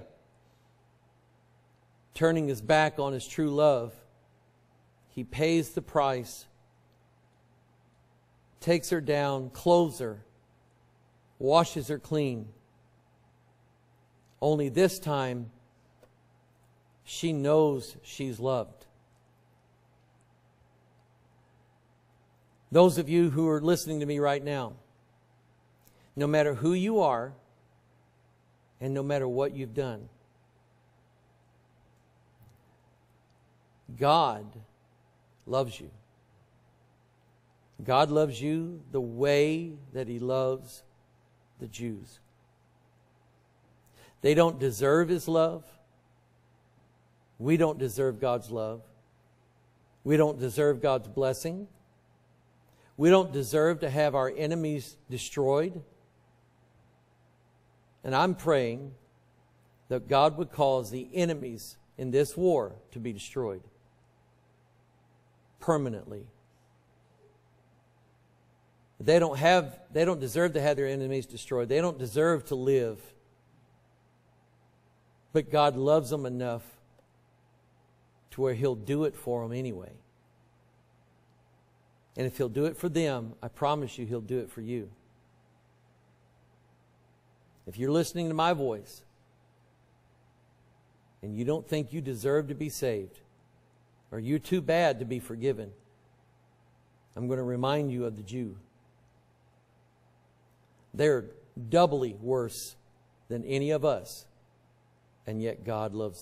turning his back on his true love, he pays the price, takes her down, clothes her, washes her clean. Only this time, she knows she's loved. Those of you who are listening to me right now, no matter who you are and no matter what you've done, God loves you. God loves you the way that He loves the Jews. They don't deserve His love. We don't deserve God's love. We don't deserve God's blessing. We don't deserve to have our enemies destroyed. And I'm praying that God would cause the enemies in this war to be destroyed permanently. They don't have, they don't deserve to have their enemies destroyed. They don't deserve to live. But God loves them enough to where He'll do it for them anyway. And if He'll do it for them, I promise you He'll do it for you. If you're listening to my voice and you don't think you deserve to be saved or you're too bad to be forgiven, I'm going to remind you of the Jew. They're doubly worse than any of us, and yet God loves them.